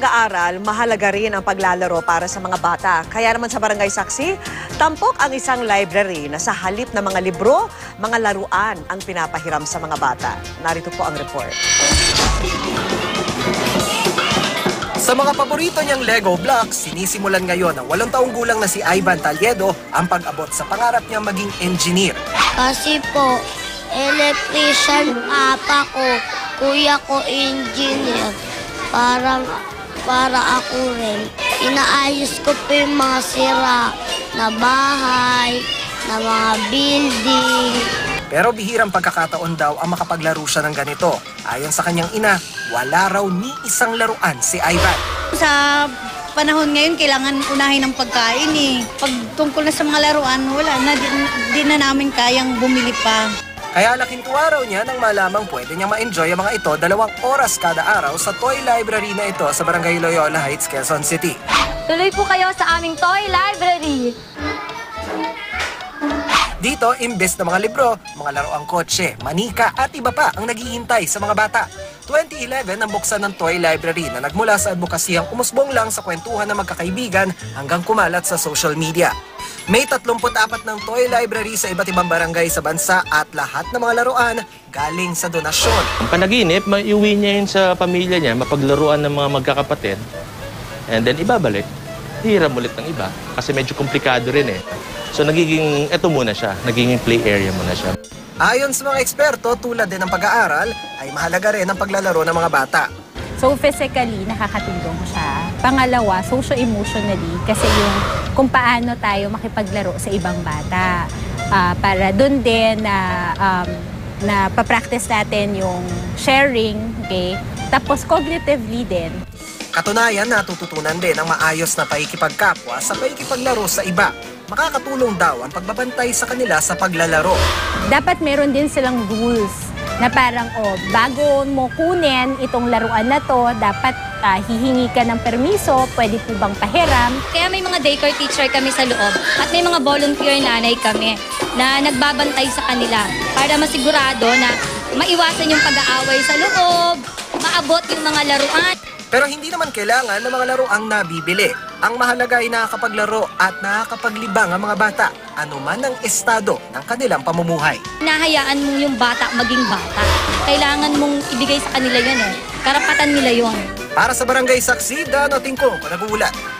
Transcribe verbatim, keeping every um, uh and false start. pag-aaral, mahalaga rin ang paglalaro para sa mga bata. Kaya naman sa Barangay Saksi, tampok ang isang library na sa halip na mga libro, mga laruan ang pinapahiram sa mga bata. Narito po ang report. Sa mga paborito niyang Lego blocks, sinisimulan ngayon ang walong taong gulang na si Ivan Taliedo ang pag-abot sa pangarap niya maging engineer. Kasi po, electrician papa ko, kuya ko engineer, para, para ako rin. Inaayos ko po yung mga sira na bahay, na mga building. Pero bihirang pagkakataon daw ang makapaglaro siya ng ganito. Ayon sa kanyang ina, wala raw ni isang laruan si Ivan. Sa panahon ngayon, kailangan unahin ng pagkain eh. Pag tungkol na sa mga laruan, wala na, di, di na namin kayang bumili pa. Kaya laking tuwa raw niya nang malamang pwede niya ma-enjoy ang mga ito dalawang oras kada araw sa toy library na ito sa Barangay Loyola Heights, Quezon City. Tuloy po kayo sa aming toy library. Dito, imbes na mga libro, mga laruang kotse, manika at iba pa ang naghihintay sa mga bata. twenty eleven ang buksan ng toy library na nagmula sa advokasiyang umusbong lang sa kwentuhan ng magkakaibigan hanggang kumalat sa social media. May tatlumpu't apat ng toy library sa iba't ibang barangay sa bansa at lahat ng mga laruan galing sa donasyon. Ang panaginip, maiuwi niya yun sa pamilya niya, mapaglaruan ng mga magkakapatid, and then ibabalik. Hiram ulit ng iba kasi medyo komplikado rin eh. So nagiging, eto muna siya, nagiging play area muna siya. Ayon sa mga eksperto, tulad din ng pag-aaral, ay mahalaga rin ang paglalaro ng mga bata. So physically, nakakatulong siya. Pangalawa, socio-emotionally, kasi yung kung paano tayo makipaglaro sa ibang bata. Uh, para dun din na, um, na pa-practice natin yung sharing, okay? Tapos cognitively din. Katunayan, natututunan din ang maayos na paikipagkapwa sa paikipaglaro sa iba. Makakatulong daw ang pagbabantay sa kanila sa paglalaro. Dapat meron din silang rules na parang, oh, bago mo kunin itong laruan na to, dapat uh, hihingi ka ng permiso, pwede po bang pahiram. Kaya may mga daycare teacher kami sa loob at may mga volunteer nanay kami na nagbabantay sa kanila para masigurado na maiwasan yung pag-aaway sa loob, maabot yung mga laruan. Pero hindi naman kailangan ng mga laro ang nabibili. Ang mahalaga ay nakakapaglaro at nakakapaglibang ang mga bata, anuman ang estado ng kanilang pamumuhay. Nahayaan mo yung bata maging bata. Kailangan mong ibigay sa kanila yun eh. Karapatan nila yun. Para sa Barangay Saksi, Dano Tinko, nag-uulat.